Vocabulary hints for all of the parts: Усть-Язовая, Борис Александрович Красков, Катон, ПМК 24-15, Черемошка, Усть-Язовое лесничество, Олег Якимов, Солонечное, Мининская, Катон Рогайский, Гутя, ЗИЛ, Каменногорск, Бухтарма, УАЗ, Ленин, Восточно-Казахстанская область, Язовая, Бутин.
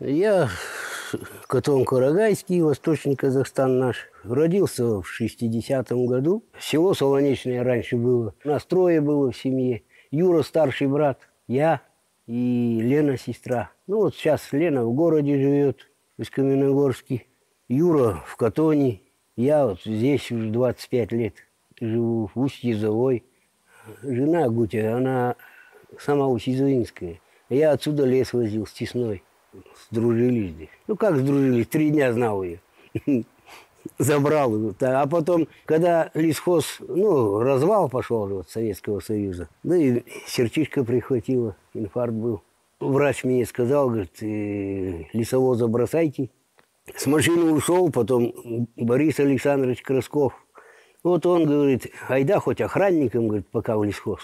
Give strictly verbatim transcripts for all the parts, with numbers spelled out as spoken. Я Катон Рогайский, Восточный Казахстан наш. Родился в шестидесятом году. Село Солонечное раньше было. Нас трое было в семье. Юра, старший брат, я и Лена, сестра. Ну вот сейчас Лена в городе живет, из Каменногорске. Юра в Катоне. Я вот здесь уже двадцать пять лет живу, в Усть-Язовой. Жена Гутя, она сама усть-язовинская. Я отсюда лес возил с Тесной. Сдружились здесь. Ну как сдружились? Три дня знал ее. Забрал ее. А потом, когда лесхоз, ну, развал пошел от Советского Союза, да и сердечко прихватило, инфаркт был. Врач мне сказал, говорит, лесовоза бросайте. С машины ушел, потом Борис Александрович Красков. Вот он, говорит, айда хоть охранником, говорит, пока в лесхоз.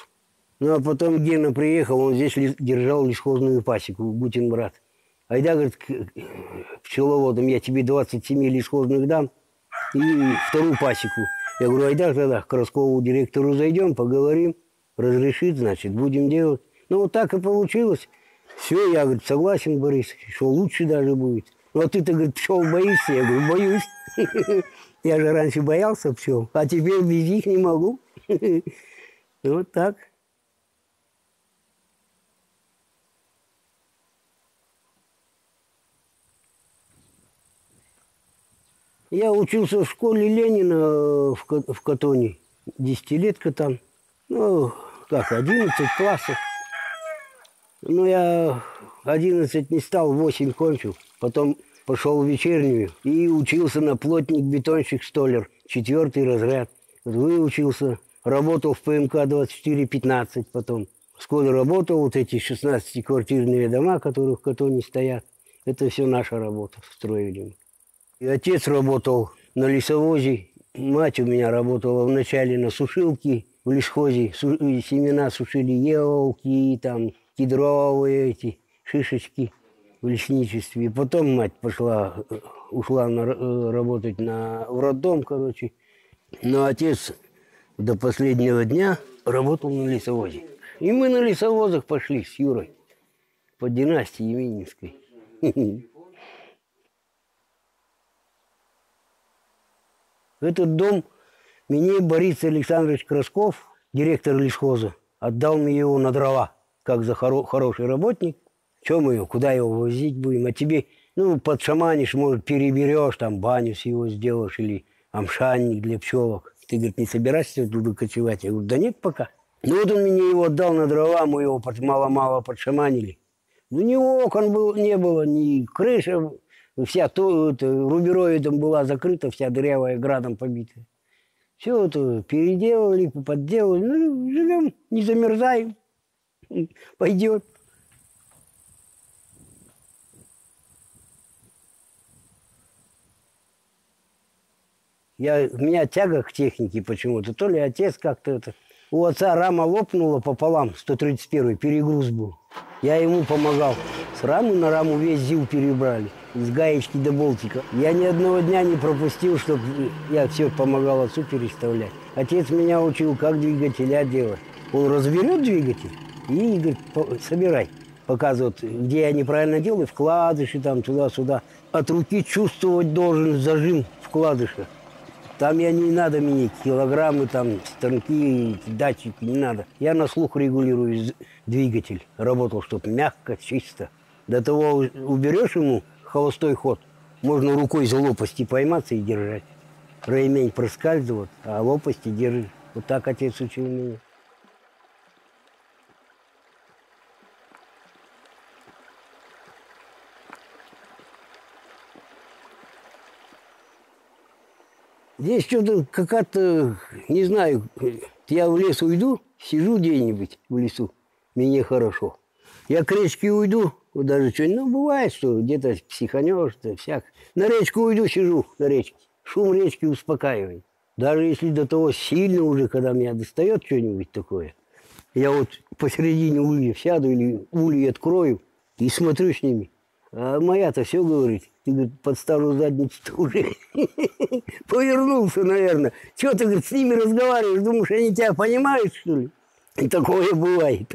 Ну, а потом Гена приехал, он здесь держал лесхозную пасеку, Бутин брат. Айда, говорит, к пчеловодам, я тебе двадцать семь лесхозных дам и вторую пасеку. Я говорю, айда тогда к Краскову директору зайдем, поговорим, разрешит, значит, будем делать. Ну, вот так и получилось. Все, я, говорит, согласен, Борис, что лучше даже будет. Ну, а ты-то, говорит, пчел боишься? Я говорю, боюсь. Я же раньше боялся пчел, а теперь без них не могу. Вот так. Я учился в школе Ленина в Катоне, десятилетка там, ну, как, одиннадцать классов. Ну, я одиннадцать не стал, восемь кончил, потом пошел в вечернюю и учился на плотник-бетонщик-столяр, четвертый разряд. Выучился, работал в ПМК двадцать четыре пятнадцать потом. Сколько работал, вот эти шестнадцатиквартирные дома, которые в Катоне стоят, это все наша работа, строили. И отец работал на лесовозе, мать у меня работала вначале на сушилке в лесхозе. Су семена сушили елки, там, кедровые эти шишечки в лесничестве. Потом мать пошла, ушла на, работать на, в роддом, короче. Но отец до последнего дня работал на лесовозе. И мы на лесовозах пошли с Юрой по династии Мининской. Этот дом мне Борис Александрович Красков, директор лесхоза, отдал мне его на дрова, как за хоро хороший работник. Чем мы его, куда его возить будем? А тебе, ну, подшаманишь, может, переберешь, там, баню с его сделаешь или амшанник для пчелок. Ты, говорит, не собираешься туда кочевать? Я говорю, да нет пока. Ну, вот он мне его отдал на дрова, мы его мало-мало подшаманили. У него окон был, не было, ни крыши. Вся рубероидом была закрыта, вся дырявая, градом побита. Все это переделали, подделали. Ну, живем, не замерзаем. Пойдет. Я, у меня тяга к технике почему-то. То ли отец как-то это... У отца рама лопнула пополам, сто тридцать первый, перегруз был. Я ему помогал. С рамы на раму весь ЗИЛ перебрали. С гаечки до болтика. Я ни одного дня не пропустил, чтобы я все помогал отцу переставлять. Отец меня учил, как двигателя делать. Он разберет двигатель и говорит, собирай. Показывает, где я неправильно делаю, вкладыши там туда-сюда. От руки чувствовать должен зажим вкладыша. Там я не надо мне килограммы, там станки, датчики, не надо. Я на слух регулирую двигатель. Работал, чтобы мягко, чисто. До того уберешь ему холостой ход. Можно рукой за лопасти пойматься и держать. Ремень проскальзывает, а лопасти держит. Вот так отец учил меня. Здесь что-то какая-то, не знаю, я в лес уйду, сижу где-нибудь в лесу, мне хорошо. Я к речке уйду, даже что-нибудь, ну, бывает, что где-то психанешь-то, всяк. На речку уйду, сижу на речке. Шум речки успокаивает. Даже если до того сильно уже, когда меня достает что-нибудь такое, я вот посередине ульев сяду или ульи открою и смотрю с ними. А моя-то все говорит. Ты, говорит, под старую задницу-то уже повернулся, наверное. Чего ты, говорит, с ними разговариваешь? Думаешь, они тебя понимают, что ли? И такое бывает.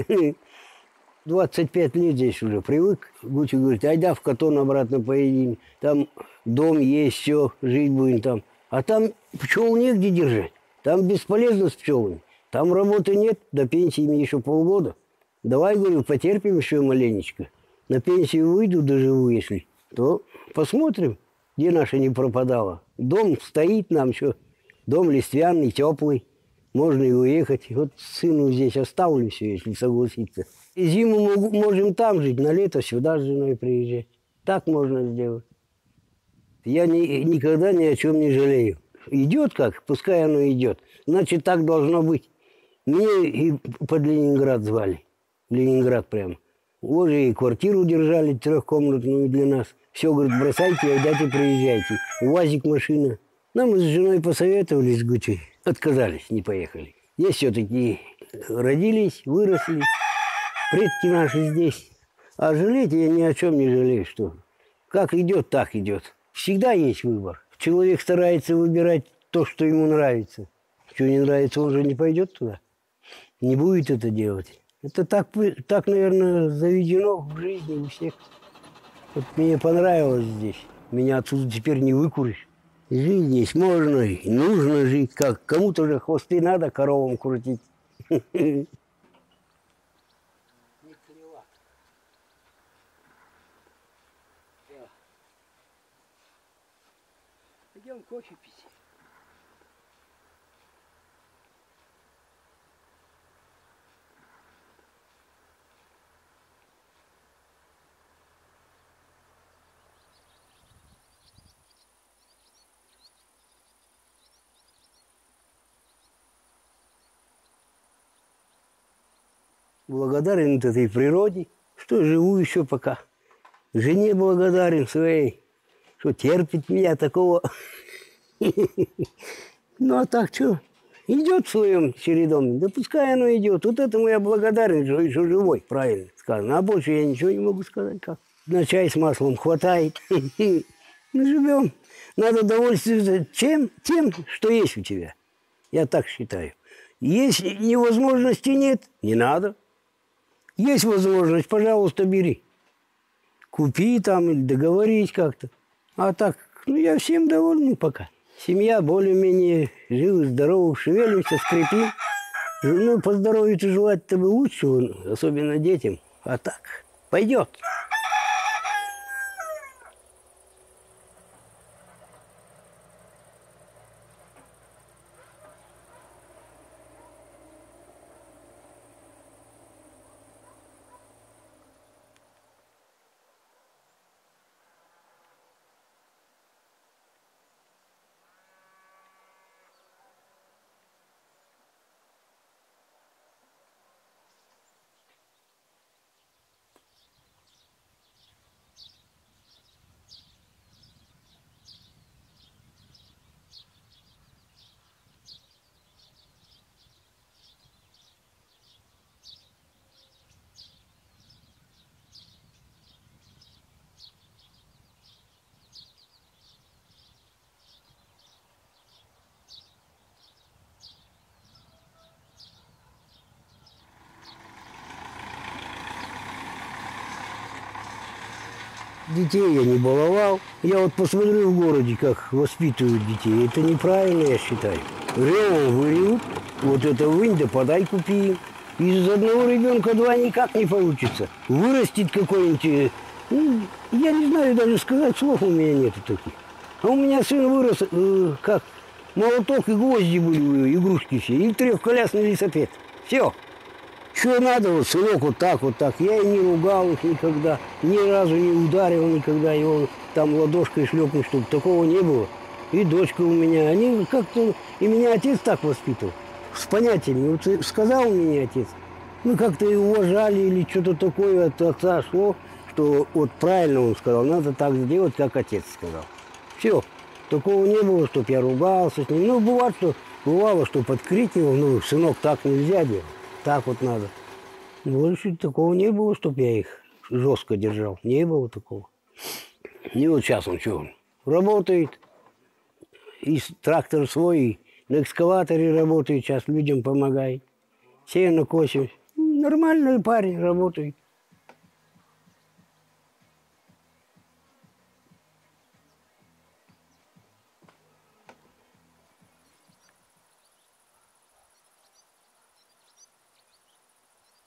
двадцать пять лет здесь уже привык. Гутя говорит, айда в Катон обратно поедем. Там дом есть, все, жить будем там. А там пчел негде держать. Там бесполезно с пчелами. Там работы нет, до пенсии мне еще полгода. Давай, говорю, потерпим еще маленечко. На пенсию выйду, доживу, если, то посмотрим, где наша не пропадала. Дом стоит нам еще, дом листвяный, теплый. Можно и уехать. Вот сыну здесь оставлю все, если согласится. И зиму мы можем там жить, на лето сюда с женой приезжать. Так можно сделать. Я ни, никогда ни о чем не жалею. Идет как, пускай оно идет. Значит, так должно быть. Меня и под Ленинград звали. Ленинград прямо. Уже и квартиру держали трехкомнатную для нас. Все, говорит, бросайте, айдайте, приезжайте. УАЗик, машина. Нам с женой посоветовались с Гутей. Отказались, не поехали. Здесь все-таки родились, выросли. Предки наши здесь. А жалеть я ни о чем не жалею, что как идет, так идет. Всегда есть выбор. Человек старается выбирать то, что ему нравится. Что не нравится, он же не пойдет туда. Не будет это делать. Это так, так, наверное, заведено в жизни у всех. Вот мне понравилось здесь. Меня отсюда теперь не выкуришь. Жить здесь можно и нужно жить. Как кому-то же хвосты надо коровам крутить. Идем кофе пить. Благодарен этой природе, что живу еще пока. Жене благодарен своей, что терпит меня такого. Ну а так что? Идет своим чередом. Да пускай оно идет. Вот этому я благодарен, что еще живой, правильно сказано. А больше я ничего не могу сказать. Как? На чай с маслом хватает. Мы живем. Надо довольствоваться чем? Тем, что есть у тебя. Я так считаю. Если невозможности нет, не надо. Есть возможность, пожалуйста, бери. Купи там или договорись как-то. А так, ну я всем доволен пока. Семья более-менее жива, здорова, шевелимся, скрипим. Ну, по здоровью-то желать-то бы лучше, особенно детям. А так, пойдет. Детей я не баловал. Я вот посмотрю в городе, как воспитывают детей. Это неправильно, я считаю. Ревом выревут, вот это вынь, да подай, купи. Из одного ребенка два никак не получится. Вырастет какой-нибудь... Ну, я не знаю, даже сказать слов у меня нету таких. А у меня сын вырос, э, как молоток и гвозди были, игрушки все, и трехколясный лесопед. Все. Что надо, вот, сынок, вот так, вот так. Я и не ругал их никогда, ни разу не ударил никогда, его там ладошкой шлепнул, чтобы такого не было. И дочка у меня, они как-то... И меня отец так воспитывал, с понятиями. Вот сказал мне отец, ну как-то и уважали или что-то такое от отца шло, что вот правильно он сказал, надо так сделать, как отец сказал. Все, такого не было, чтоб я ругался с ним. Ну, бывало, что, бывало, что подкрикивал, ну, сынок, так нельзя делать. Так вот надо. Больше такого не было, чтобы я их жестко держал. Не было такого. И вот сейчас он что? Работает. И трактор свой, и на экскаваторе работает. Сейчас людям помогает. Сено косим. Нормальный парень, работает.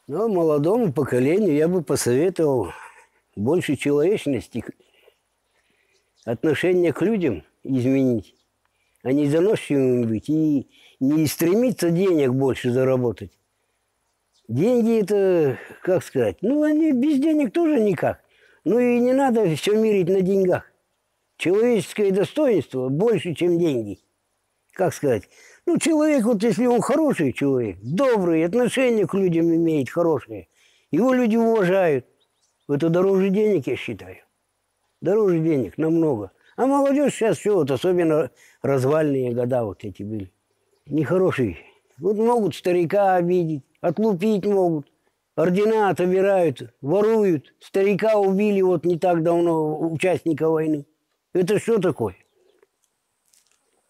Но молодому поколению я бы посоветовал больше человечности, отношение к людям изменить, а не заносчивым быть и не стремиться денег больше заработать. Деньги это, как сказать, ну они без денег тоже никак. Ну и не надо все мерить на деньгах. Человеческое достоинство больше, чем деньги. Как сказать? Ну, человек, вот если он хороший человек, добрый, отношение к людям имеет хорошее, его люди уважают. Это дороже денег, я считаю. Дороже денег намного. А молодежь сейчас все, вот, особенно развальные года вот эти были. Нехорошие. Вот могут старика обидеть, отлупить могут. Ордена отобирают, воруют. Старика убили вот не так давно, участника войны. Это что такое?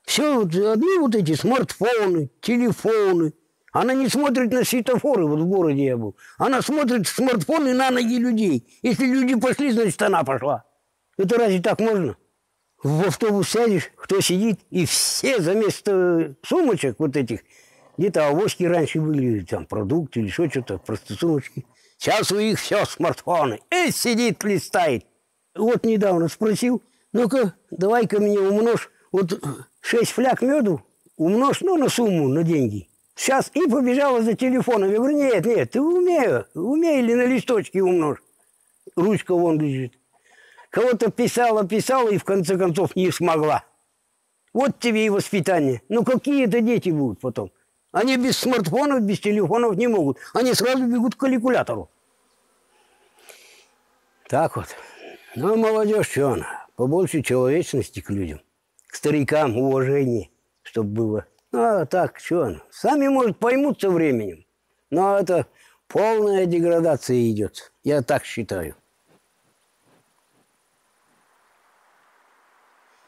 Все вот, одни вот эти смартфоны, телефоны. Она не смотрит на светофоры, вот в городе я был. Она смотрит в смартфоны на ноги людей. Если люди пошли, значит она пошла. Это разве так можно? В автобус сядешь, кто сидит, и все за место сумочек вот этих, где-то авоськи раньше были, там продукты или что, что-то, просто сумочки. Сейчас у них все смартфоны. И сидит, листает. Вот недавно спросил, ну-ка, давай-ка мне умножь вот шесть фляг меду, умножь, ну, на сумму, на деньги. Сейчас и побежала за телефоном. Я говорю, нет, нет, ты умею, умею ли на листочке умножь. Ручка вон лежит. Кого-то писала, писала и в конце концов не смогла. Вот тебе и воспитание. Ну какие это дети будут потом? Они без смартфонов, без телефонов не могут. Они сразу бегут к калькулятору. Так вот. Ну, молодежь, что она? Побольше человечности к людям. К старикам уважение, чтобы было. А так, что она? Сами, может, поймут со временем. Но это полная деградация идет. Я так считаю.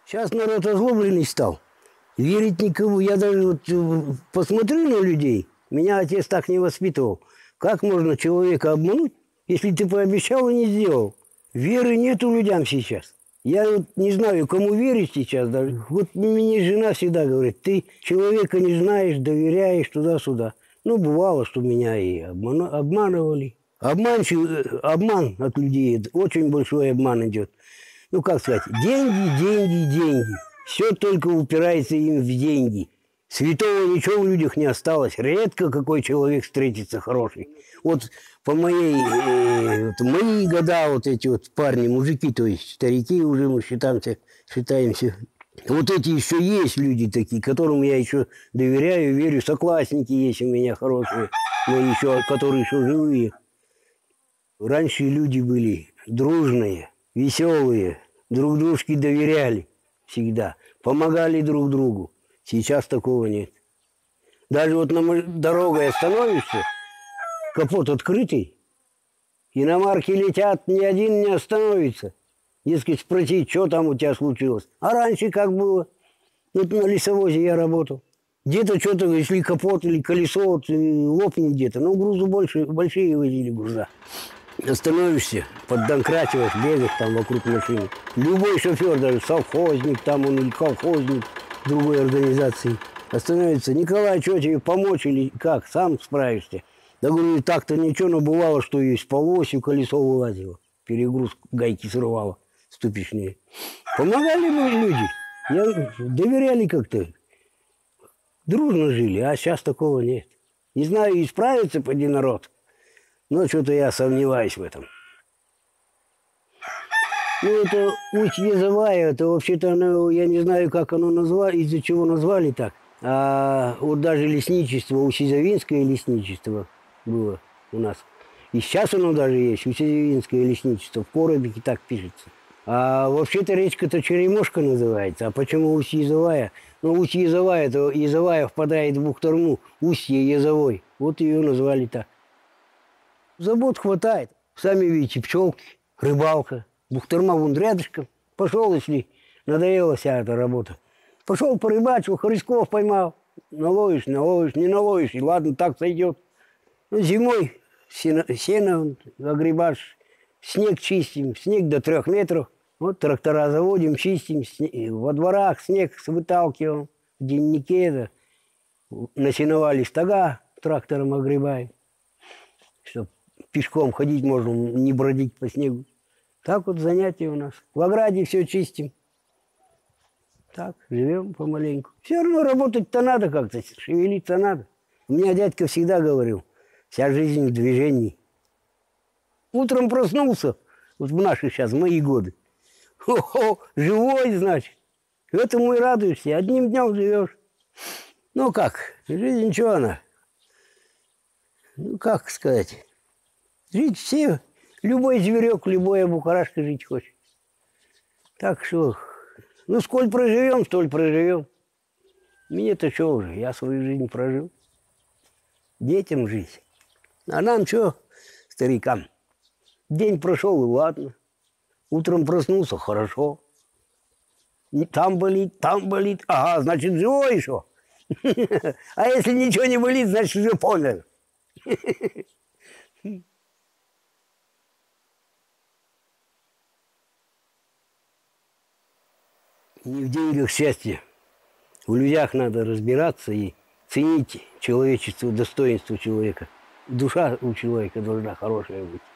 Сейчас народ озлобленный стал. Верить никому. Я даже вот посмотрю на людей. Меня отец так не воспитывал. Как можно человека обмануть, если ты пообещал и не сделал? Веры нету людям сейчас. Я вот не знаю, кому верить сейчас даже. Вот мне жена всегда говорит, ты человека не знаешь, доверяешь туда-сюда. Ну, бывало, что меня и обману... обманывали. Обманчив... Обман от людей. Очень большой обман идет. Ну, как сказать, деньги, деньги, деньги. Все только упирается им в деньги. Святого ничего в людях не осталось. Редко какой человек встретится хороший. Вот по моей, э, вот мои года вот эти вот парни, мужики, то есть старики уже мы считаемся, считаемся. Вот эти еще есть люди такие, которым я еще доверяю, верю. Соклассники есть у меня хорошие, но еще, которые еще живые. Раньше люди были дружные, веселые, друг дружке доверяли. Всегда. Помогали друг другу. Сейчас такого нет. Даже вот на дорогой остановишься, капот открытый, иномарки летят, ни один не остановится. Дескать, спроси, что там у тебя случилось. А раньше как было? Вот на лесовозе я работал. Где-то что-то, если капот или колесо вот, лопнет где-то. Ну, грузу больше, большие возили груза. Остановишься, поддонкративаешь, бегаешь там вокруг машины. Любой шофер, даже совхозник, там он или колхозник другой организации, остановится. Николай, что тебе помочь или как? Сам справишься? Да говорю, так-то ничего, но бывало, что есть по осью колесо вылазило. Перегрузку гайки срывало ступичные. Помогали бы люди. Я, доверяли как-то. Дружно жили, а сейчас такого нет. Не знаю, исправится поди народ. Но что-то я сомневаюсь в этом. Ну, это Усть-Язовое, это вообще-то, ну, я не знаю, как оно назвали, из-за чего назвали так. А вот даже лесничество, Усть-Язовинское лесничество было у нас. И сейчас оно даже есть, Усть-Язовинское лесничество, в коробике так пишется. А вообще-то речка-то Черемошка называется. А почему Усть-Язовая? Ну, Усть-Язовая, то Язовая впадает в Бухтарму, Усть-Язовой. Вот ее назвали так. Забот хватает. Сами видите, пчелки, рыбалка, Бухтарма вон рядышком. Пошел, если надоела вся эта работа. Пошел порыбачил, хорьков поймал. Наловишь, наловишь, не наловишь, и ладно, так сойдет. Ну, зимой сено, сено огребаешь, снег чистим, снег до трех метров. Вот трактора заводим, чистим, во дворах снег выталкиваем, в деннике, да, насеновали стога, трактором огребаем. чтобы пешком ходить можно, не бродить по снегу. Так вот занятия у нас. В ограде все чистим. Так, живем помаленьку. Все равно работать-то надо как-то, шевелиться надо. У меня дядька всегда говорил, вся жизнь в движении. Утром проснулся, вот в наши сейчас, мои годы. Хо-хо, живой, значит. Этому и радуешься, одним днем живешь. Ну как, жизнь чего она? Ну как сказать? Жить все, любой зверек, любая букарашка жить хочет. Так что, ну сколь проживем, столь проживем. Мне-то что уже, я свою жизнь прожил. Детям жить. А нам что, старикам? День прошел, и ладно. Утром проснулся, хорошо. Там болит, там болит. Ага, значит, живой еще. А если ничего не болит, значит, уже помер. Не в деньгах счастье. В людях надо разбираться и ценить человечество, достоинство человека. Душа у человека должна хорошая быть.